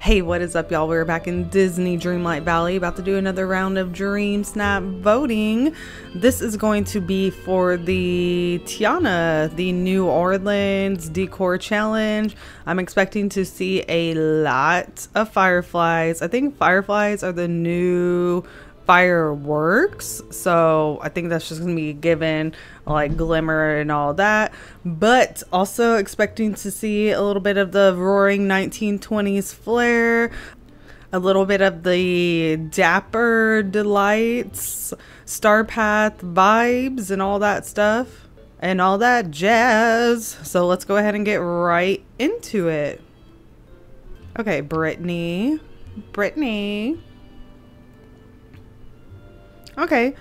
Hey, what is up, y'all? We're back in Disney Dreamlight Valley, about to do another round of DreamSnap voting. This is going to be for the Tiana, the New Orleans decor challenge. I'm expecting to see a lot of fireflies. I think fireflies are the new fireworks, so I think that's just gonna be given like glimmer and all that, but also expecting to see a little bit of the roaring 1920s flair, a little bit of the Dapper Delights Star Path vibes and all that stuff and all that jazz. So let's go ahead and get right into it. Okay, Brittany. Okay,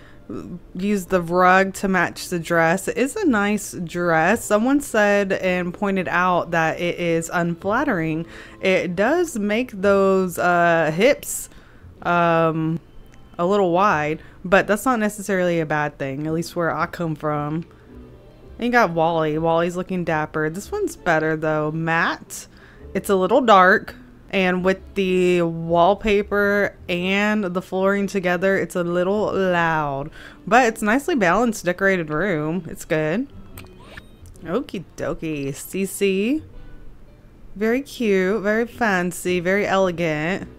use the rug to match the dress. It is a nice dress. Someone said and pointed out that it is unflattering. It does make those hips a little wide, but that's not necessarily a bad thing, at least where I come from. And you got Wally. Wally's looking dapper. This one's better though. Matte. It's a little dark. And with the wallpaper and the flooring together, it's a little loud. But it's a nicely balanced, decorated room. It's good. Okie dokie. CC. Very cute. Very fancy. Very elegant.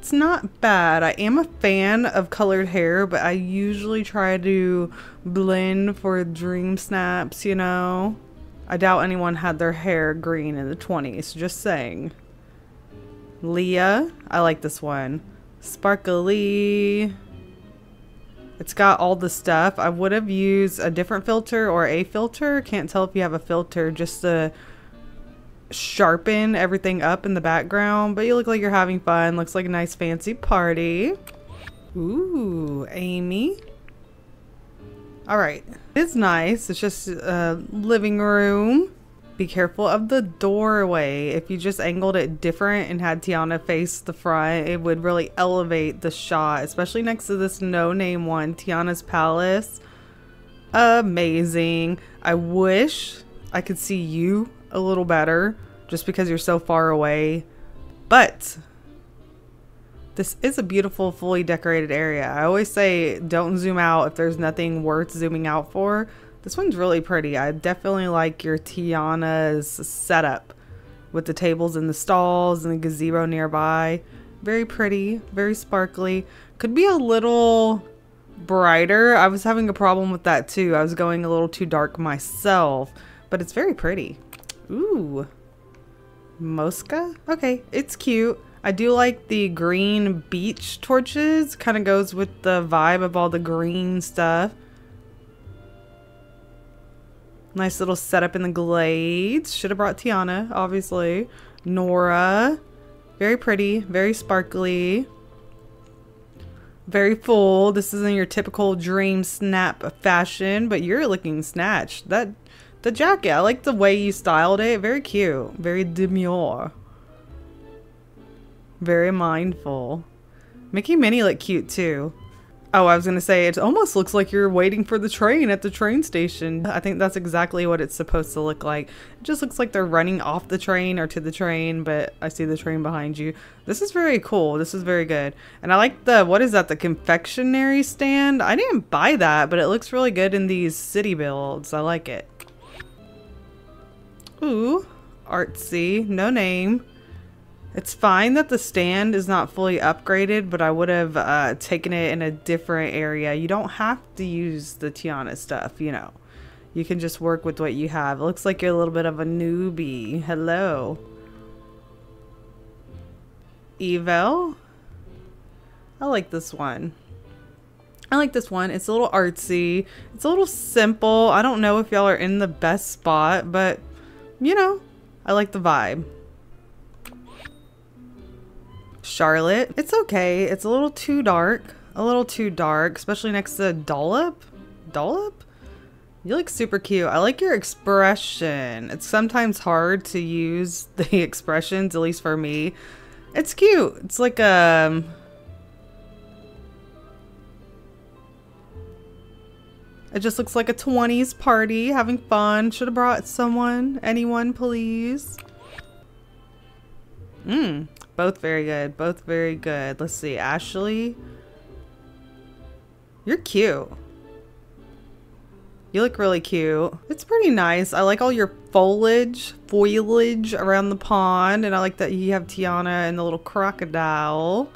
It's not bad. I am a fan of colored hair, but I usually try to blend for dream snaps, you know. I doubt anyone had their hair green in the 20s. Just saying. Leah, I like this one. Sparkly. It's got all the stuff. I would have used a different filter or a filter. Can't tell if you have a filter just to sharpen everything up in the background. But you look like you're having fun. Looks like a nice fancy party. Ooh, Amy. All right. It's nice. It's just a living room. Be careful of the doorway. If you just angled it different and had Tiana face the front, it would really elevate the shot, especially next to this no-name one, Tiana's Palace. Amazing. I wish I could see you a little better just because you're so far away, but this is a beautiful, fully decorated area. I always say don't zoom out if there's nothing worth zooming out for. This one's really pretty. I definitely like your Tiana's setup with the tables and the stalls and the gazebo nearby. Very pretty, very sparkly. Could be a little brighter. I was having a problem with that too. I was going a little too dark myself, but it's very pretty. Ooh, Mosca? Okay, it's cute. I do like the green beach torches. Kind of goes with the vibe of all the green stuff. Nice little setup in the glades. Should have brought Tiana, obviously. Nora. Very pretty. Very sparkly. Very full. This isn't your typical DreamSnap fashion, but you're looking snatched. The jacket. I like the way you styled it. Very cute. Very demure. Very mindful. Mickey Minnie look cute too. Oh, I was going to say, it almost looks like you're waiting for the train at the train station. I think that's exactly what it's supposed to look like. It just looks like they're running off the train or to the train, but I see the train behind you. This is very cool. This is very good. And I like the, what is that, the confectionery stand? I didn't buy that, but it looks really good in these city builds. I like it. Ooh, artsy, no name. It's fine that the stand is not fully upgraded, but I would have taken it in a different area. You don't have to use the Tiana stuff, you know. You can just work with what you have. It looks like you're a little bit of a newbie. Hello. Evel. I like this one. I like this one. It's a little artsy. It's a little simple. I don't know if y'all are in the best spot, but, you know, I like the vibe. Charlotte. It's okay. It's a little too dark. A little too dark, especially next to Dollop. Dollop? You look super cute. I like your expression. It's sometimes hard to use the expressions, at least for me. It's cute. It's like it just looks like a 20s party, having fun. Should have brought someone. Anyone, please. Both very good. Both very good. Let's see. Ashley, you're cute. You look really cute. It's pretty nice. I like all your foliage around the pond. And I like that you have Tiana and the little crocodile.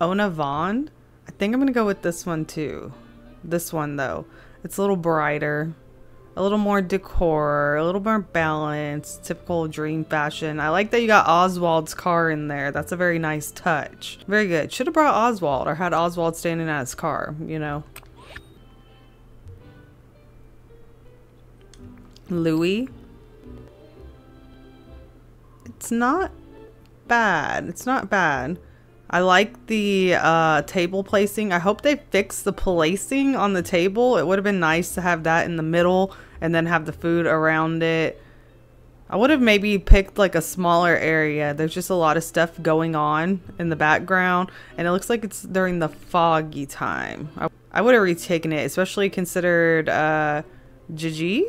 Ona Vaughn? I think I'm going to go with this one too. This one though. It's a little brighter. A little more decor, a little more balance, typical dream fashion. I like that you got Oswald's car in there. That's a very nice touch. Very good. Should have brought Oswald or had Oswald standing at his car, you know. Louis. It's not bad. It's not bad. I like the table placing. I hope they fix the placing on the table. It would have been nice to have that in the middle and then have the food around it. I would have maybe picked like a smaller area. There's just a lot of stuff going on in the background and it looks like it's during the foggy time. I would have retaken it, especially considered Gigi?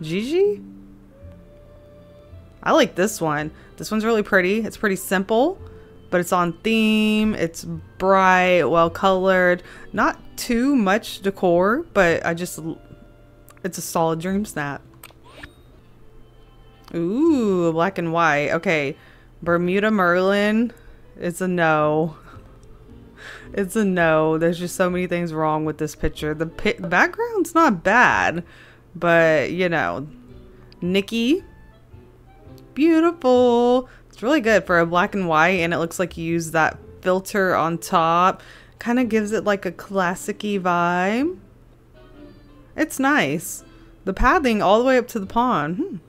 Gigi? I like this one. This one's really pretty. It's pretty simple. But it's on theme, it's bright, well colored, not too much decor, but it's a solid dream snap. Ooh, black and white. Okay, Bermuda Merlin, it's a no. It's a no. There's just so many things wrong with this picture. The background's not bad, but you know, Nikki, beautiful. It's really good for a black and white, and it looks like you use that filter on top. Kind of gives it like a classic-y vibe. It's nice. The pathing all the way up to the pond.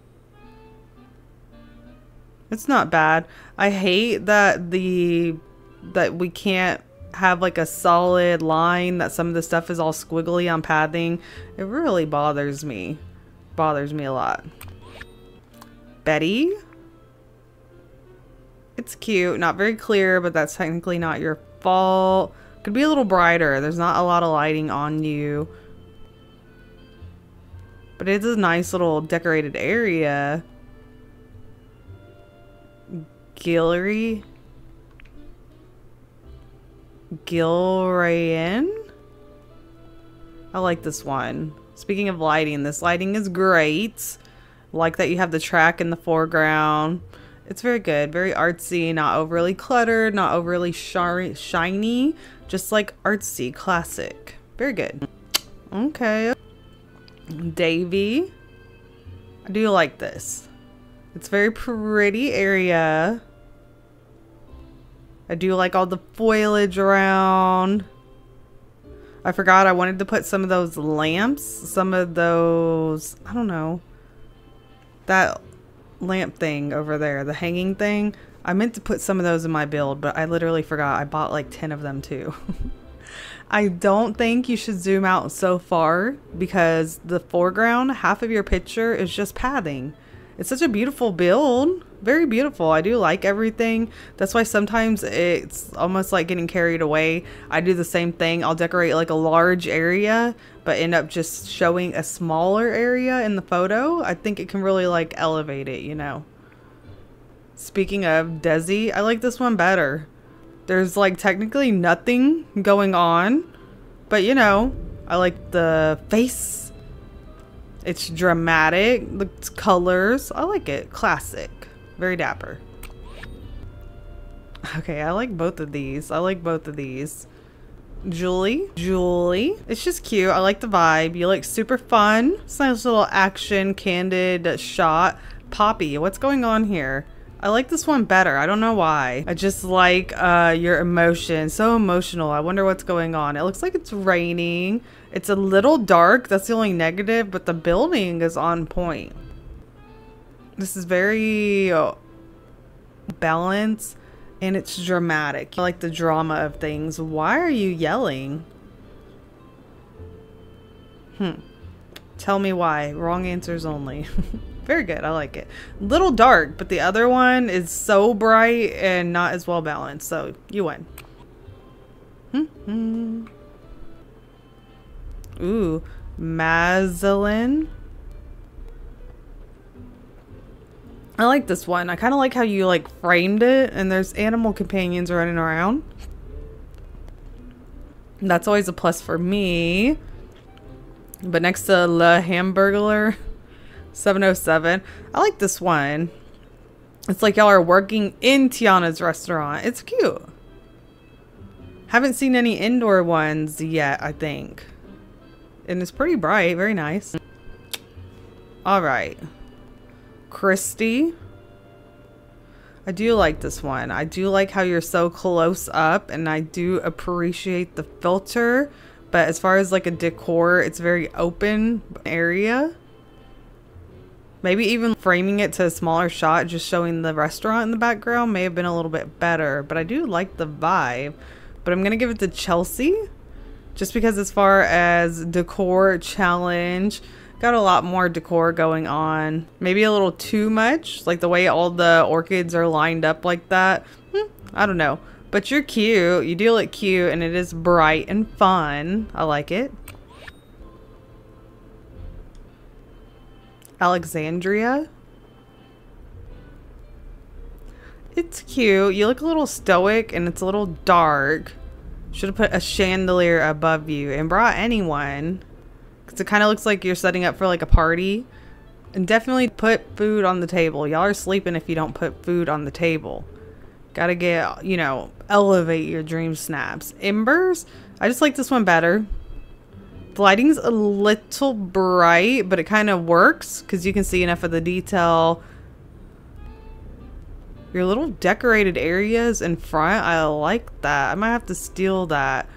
It's not bad. I hate that we can't have like a solid line, that some of the stuff is all squiggly on pathing. It really bothers me. Bothers me a lot. Betty? It's cute, not very clear, but that's technically not your fault. Could be a little brighter. There's not a lot of lighting on you. But it's a nice little decorated area. Gillery? Gilrayan? I like this one. Speaking of lighting, this lighting is great. I like that you have the track in the foreground. It's very good, very artsy, not overly cluttered, not overly shiny, just like artsy, classic. Very good. Okay. Davy. I do like this. It's a very pretty area. I do like all the foliage around. I forgot I wanted to put some of those lamps, some of those, I don't know, that lamp thing over there, the hanging thing. I meant to put some of those in my build, but I literally forgot. I bought like 10 of them too. I don't think you should zoom out so far because the foreground, half of your picture is just pathing. It's such a beautiful build. Very beautiful. I do like everything. That's why sometimes it's almost like getting carried away. I do the same thing. I'll decorate like a large area, but end up just showing a smaller area in the photo. I think it can really like elevate it, you know. Speaking of Desi, I like this one better. There's like technically nothing going on, but you know, I like the face. It's dramatic. The colors. I like it. Classic. Very dapper. Okay, I like both of these. I like both of these. Julie. Julie. It's just cute. I like the vibe. You look super fun. It's a nice little action, candid shot. Poppy. What's going on here? I like this one better. I don't know why. I just like your emotion. So emotional. I wonder what's going on. It looks like it's raining. It's a little dark. That's the only negative, but the building is on point. This is very balanced and it's dramatic. I like the drama of things. Why are you yelling? Tell me why. Wrong answers only. Very good. I like it. Little dark, but the other one is so bright and not as well balanced. So you win. Ooh, Maslin. I like this one. I kind of like how you like framed it and there's animal companions running around. That's always a plus for me. But next to Le Hamburglar 707, I like this one. It's like y'all are working in Tiana's restaurant. It's cute. Haven't seen any indoor ones yet, I think. And it's pretty bright. Very nice. All right. Christy. I do like this one. I do like how you're so close up, and I do appreciate the filter. But as far as like a decor, it's very open area. Maybe even framing it to a smaller shot, just showing the restaurant in the background may have been a little bit better. But I do like the vibe. But I'm going to give it to Chelsea. Just because as far as decor challenge, got a lot more decor going on. Maybe a little too much. Like the way all the orchids are lined up like that. I don't know. But you're cute. You do look cute. And it is bright and fun. I like it. Alexandria. It's cute. You look a little stoic and it's a little dark. Should have put a chandelier above you and brought anyone. Because it kind of looks like you're setting up for like a party. And definitely put food on the table. Y'all are sleeping if you don't put food on the table. Gotta get, you know, elevate your dream snaps. Embers. I just like this one better. The lighting's a little bright, but it kind of works because you can see enough of the detail. Your little decorated areas in front, I like that. I might have to steal that.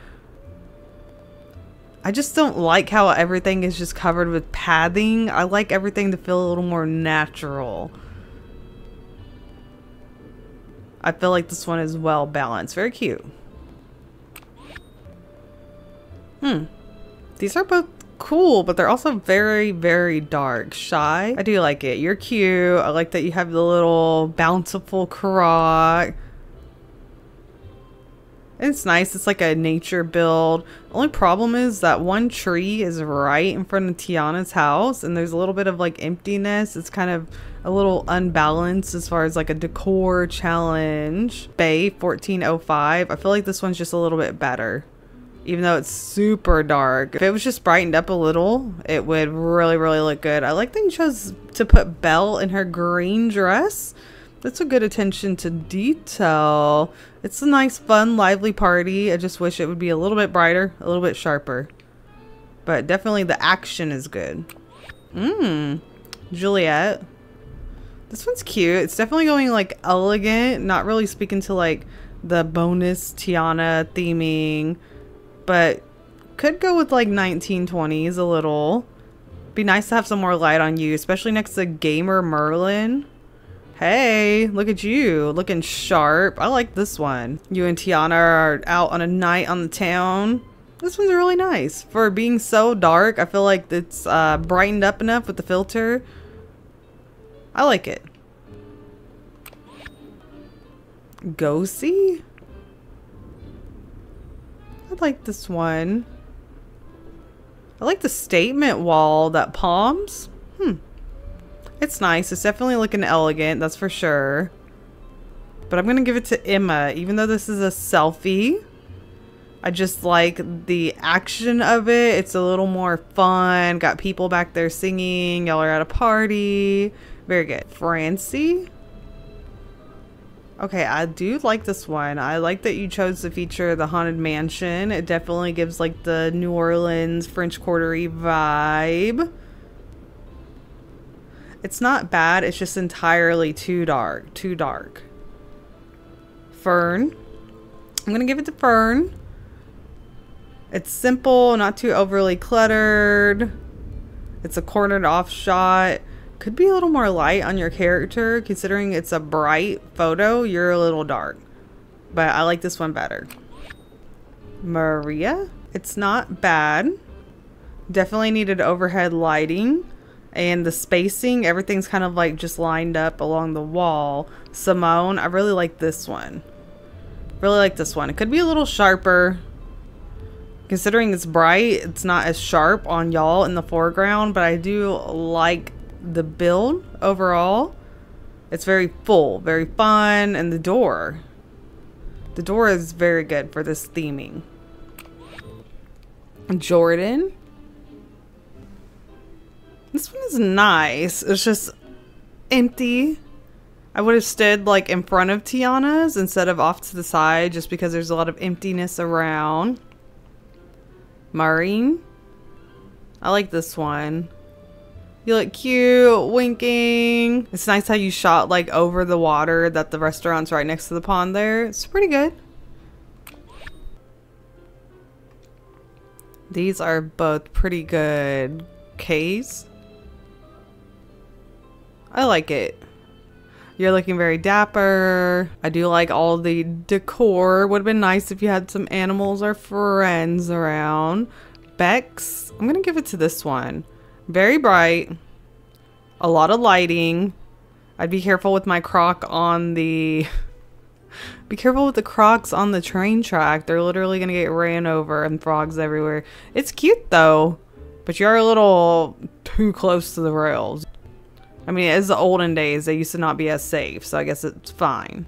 I just don't like how everything is just covered with padding. I like everything to feel a little more natural. I feel like this one is well balanced. Very cute. These are both cool, but they're also very, very dark. Shy. I do like it. You're cute. I like that you have the little bountiful croc. It's nice. It's like a nature build. Only problem is that one tree is right in front of Tiana's house, and there's a little bit of like emptiness. It's kind of a little unbalanced as far as like a decor challenge. Bay 1405. I feel like this one's just a little bit better. Even though it's super dark. If it was just brightened up a little, it would really, really look good. I like that you chose to put Belle in her green dress. That's a good attention to detail. It's a nice, fun, lively party. I just wish it would be a little bit brighter, a little bit sharper. But definitely the action is good. Juliet. This one's cute. It's definitely going like elegant. Not really speaking to like the bonus Tiana theming. But could go with like 1920s a little. Be nice to have some more light on you, especially next to Gamer Merlin. Hey, look at you, looking sharp. I like this one. You and Tiana are out on a night on the town. This one's really nice. For being so dark, I feel like it's brightened up enough with the filter. I like it. Ghosty? I like this one. I like the statement wall, that palms. It's nice. It's definitely looking elegant, that's for sure. But I'm going to give it to Emma. Even though this is a selfie, I just like the action of it. It's a little more fun. Got people back there singing. Y'all are at a party. Very good. Francie. Okay, I do like this one. I like that you chose to feature the Haunted Mansion. It definitely gives like the New Orleans French Quarter-y vibe. It's not bad. It's just entirely too dark. Fern. I'm going to give it to Fern. It's simple, not too overly cluttered. It's a cornered off shot. Could be a little more light on your character. Considering it's a bright photo, you're a little dark. But I like this one better. Maria. It's not bad. Definitely needed overhead lighting. And the spacing, everything's kind of like just lined up along the wall. Simone. I really like this one. It could be a little sharper. Considering it's bright, it's not as sharp on y'all in the foreground. But I do like the build overall. It's very full, very fun, and the door is very good for this theming. Jordan. This one is nice. It's just empty. I would have stood like in front of Tiana's instead of off to the side, just because there's a lot of emptiness around. Maureen. I like this one. You look cute, winking. It's nice how you shot like over the water, that the restaurant's right next to the pond there. It's pretty good. These are both pretty good caves. I like it. You're looking very dapper. I do like all the decor. Would have been nice if you had some animals or friends around. Bex, I'm gonna give it to this one. Very bright, a lot of lighting. I'd be careful with my croc on the... Be careful with the crocs on the train track. They're literally gonna get ran over and frogs everywhere. It's cute though, but you're a little too close to the rails. I mean, it's the olden days. They used to not be as safe, so I guess it's fine.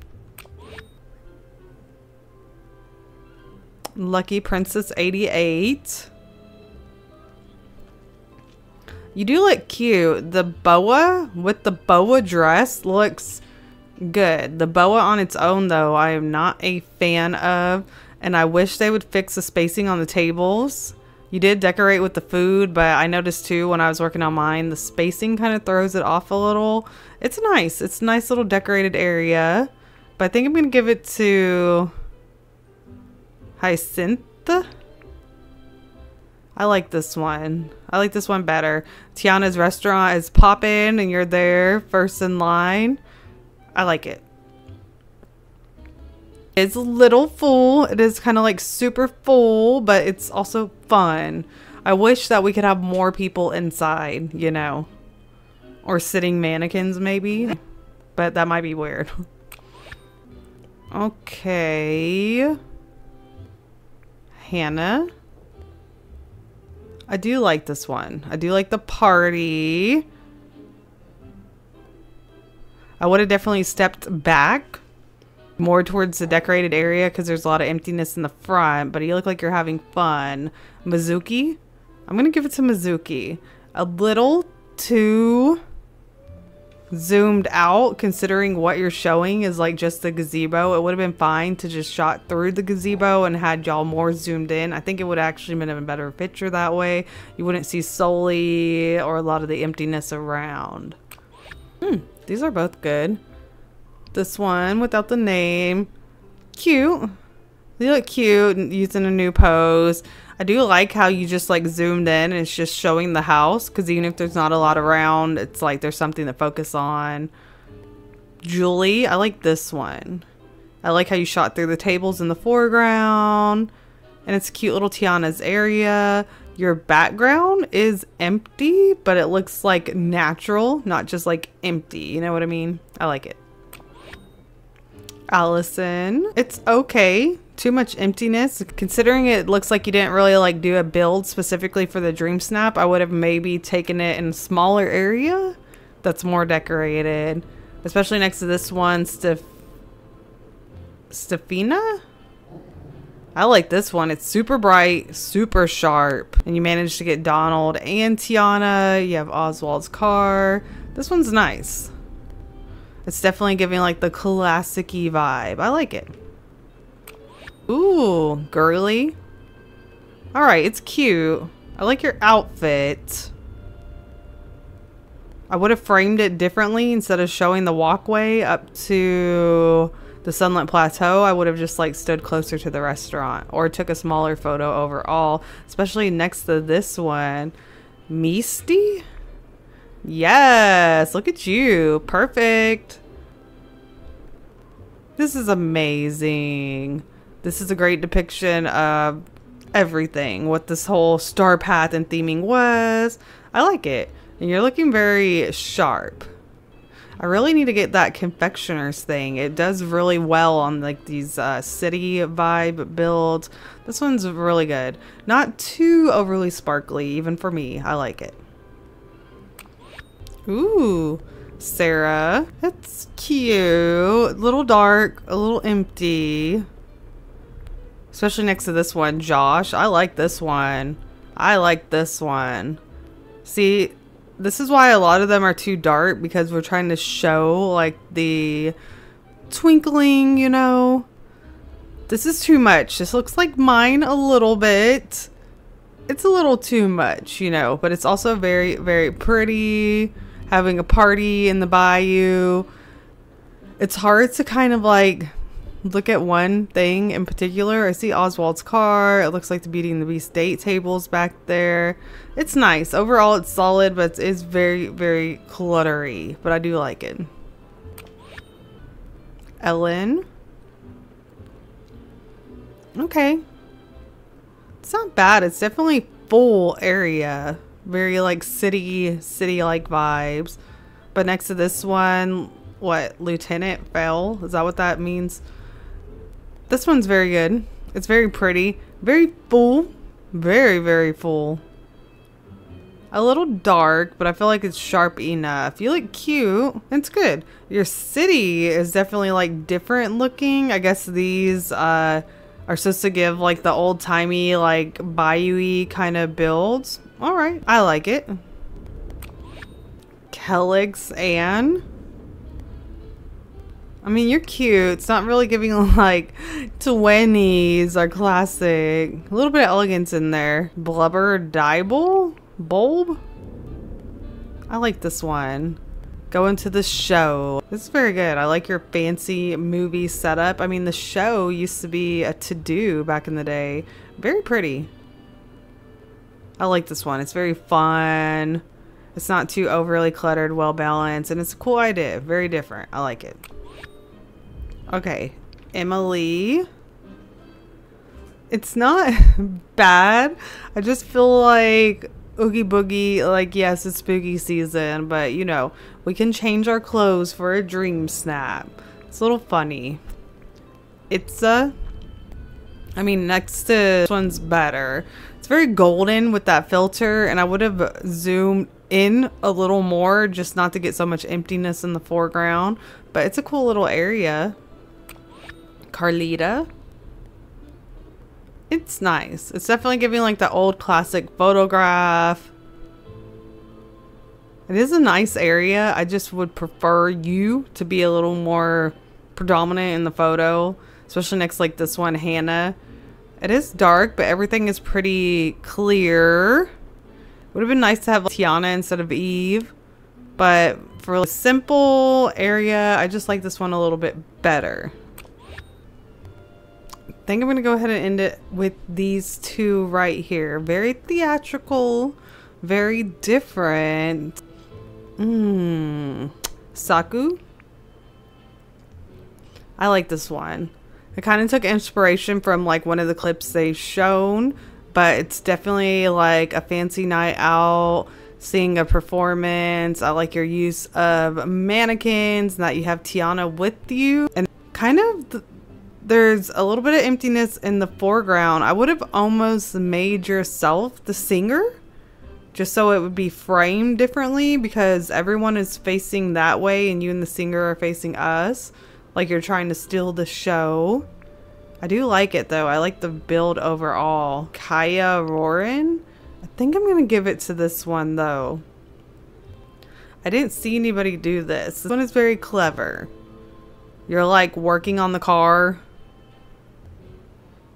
Lucky Princess 88. You do look cute. The boa with the boa dress looks good. The boa on its own, though, I am not a fan of, and I wish they would fix the spacing on the tables. You did decorate with the food, but I noticed too when I was working on mine, the spacing kind of throws it off a little. It's nice. It's a nice little decorated area, but I think I'm going to give it to Hyacinth. I like this one. I like this one better. Tiana's restaurant is popping and you're there first in line. I like it. It's a little full. It is kind of like super full, but it's also fun. I wish that we could have more people inside, you know, or sitting mannequins maybe, but that might be weird. Okay. Hannah. I do like this one. I do like the party. I would have definitely stepped back more towards the decorated area because there's a lot of emptiness in the front, but you look like you're having fun. Mizuki. I'm going to give it to Mizuki. A little too zoomed out considering what you're showing is like just the gazebo. It would have been fine to just shot through the gazebo and had y'all more zoomed in. I think it would have actually been a better picture that way. You wouldn't see Soli or a lot of the emptiness around. These are both good. This one without the name, cute. You look cute using a new pose. I do like how you just like zoomed in and it's just showing the house, because even if there's not a lot around, it's like there's something to focus on. Julie, I like this one. I like how you shot through the tables in the foreground, and it's cute little Tiana's area. Your background is empty, but it looks like natural, not just like empty. You know what I mean? I like it. Allison, it's okay. Too much emptiness. Considering it looks like you didn't really like do a build specifically for the Dream Snap, I would have maybe taken it in a smaller area that's more decorated, especially next to this one. Stefina. I like this one. It's super bright, super sharp, and you managed to get Donald and Tiana. You have Oswald's car. This one's nice. It's definitely giving like the classic-y vibe. I like it. Ooh, girly. All right, it's cute. I like your outfit. I would have framed it differently. Instead of showing the walkway up to the Sunlit Plateau, I would have just like stood closer to the restaurant or took a smaller photo overall, especially next to this one. Misty? Yes, look at you. Perfect. This is amazing. This is a great depiction of everything, what this whole star path and theming was. I like it. And you're looking very sharp. I really need to get that confectioner's thing. It does really well on like these city vibe builds. This one's really good. Not too overly sparkly, even for me. I like it. Ooh, Sarah. That's cute. A little dark, a little empty. Especially next to this one, Josh. I like this one. I like this one. See, this is why a lot of them are too dark, because we're trying to show like the twinkling, you know. This is too much. This looks like mine a little bit. It's a little too much, you know, but it's also very, very pretty. Having a party in the bayou. It's hard to kind of like look at one thing in particular. I see Oswald's car. It looks like the Beauty and the Beast date tables back there. It's nice. Overall, it's solid, but it's very, very cluttery. But I do like it. Ellen. Okay. It's not bad. It's definitely full area. Very like city-like vibes. But next to this one, what? Lieutenant Fell? Is that what that means? This one's very good. It's very pretty. Very full. Very, very full. A little dark, but I feel like it's sharp enough. You look cute. It's good. Your city is definitely like different looking. I guess these are supposed to give like the old timey, like bayou-y kind of builds. All right. I like it. Kellex Ann. I mean, you're cute. It's not really giving like 20s or classic. A little bit of elegance in there. Blubber Dibble? Bulb? I like this one. Go into the show. This is very good. I like your fancy movie setup. I mean, the show used to be a to-do back in the day. Very pretty. I like this one. It's very fun. It's not too overly cluttered, well balanced, and it's a cool idea. Very different. I like it. Okay, Emily. It's not bad. I just feel like Oogie Boogie, like, yes, it's spooky season, but you know, we can change our clothes for a dream snap. It's a little funny. It's a, I mean, next to this one's better. It's very golden with that filter, and I would have zoomed in a little more just not to get so much emptiness in the foreground, but it's a cool little area. Carlita. It's nice. It's definitely giving like the old classic photograph. It is a nice area. I just would prefer you to be a little more predominant in the photo, especially next like this one, Hannah. It is dark, but everything is pretty clear. Would have been nice to have Tiana instead of Eve, but for a simple area, I just like this one a little bit better. I think I'm going to go ahead and end it with these two right here. Very theatrical, very different. Saku. I like this one. I kind of took inspiration from like one of the clips they've shown. But it's definitely like a fancy night out, seeing a performance. I like your use of mannequins, and that you have Tiana with you. And kind of, there's a little bit of emptiness in the foreground. I would have almost made yourself the singer, just so it would be framed differently, because everyone is facing that way, and you and the singer are facing us, like you're trying to steal the show. I do like it though. I like the build overall. Kaya Roarin'. I think I'm gonna give it to this one though. I didn't see anybody do this. This one is very clever. You're like working on the car.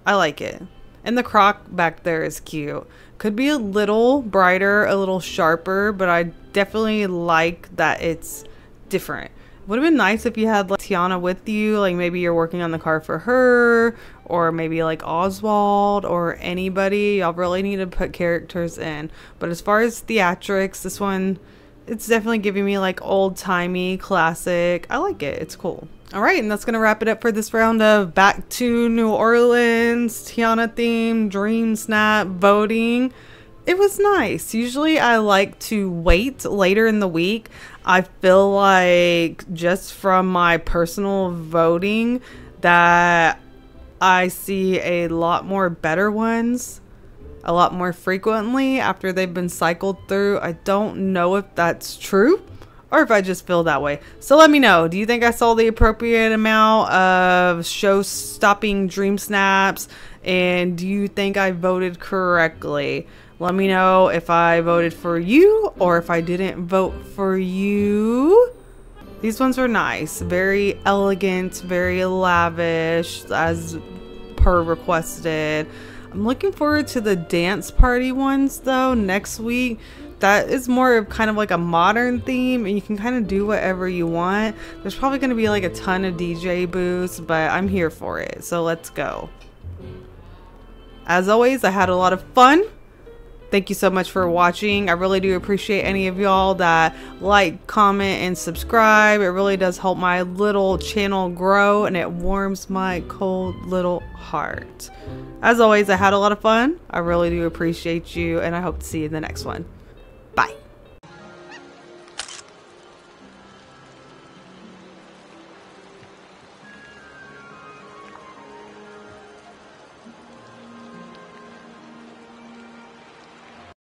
I like it. And the croc back there is cute. Could be a little brighter, a little sharper, but I definitely like that it's different. Would have been nice if you had like Tiana with you, like maybe you're working on the car for her, or maybe like Oswald or anybody. Y'all really need to put characters in. But as far as theatrics, this one, it's definitely giving me like old timey classic. I like it. It's cool. All right, and that's gonna wrap it up for this round of Back to New Orleans Tiana theme dream snap voting. It was nice. Usually I like to wait later in the week. I feel like just from my personal voting that I see a lot more better ones a lot more frequently after they've been cycled through. I don't know if that's true or if I just feel that way. So let me know. Do you think I saw the appropriate amount of show-stopping dream snaps? And do you think I voted correctly? Let me know if I voted for you or if I didn't vote for you. These ones were nice. Very elegant, very lavish, as per requested. I'm looking forward to the dance party ones though next week. That is more of kind of like a modern theme and you can kind of do whatever you want. There's probably going to be like a ton of DJ booths, but I'm here for it. So let's go. As always, I had a lot of fun. Thank you so much for watching. I really do appreciate any of y'all that like, comment, and subscribe. It really does help my little channel grow and it warms my cold little heart. As always, I had a lot of fun. I really do appreciate you and I hope to see you in the next one. Bye.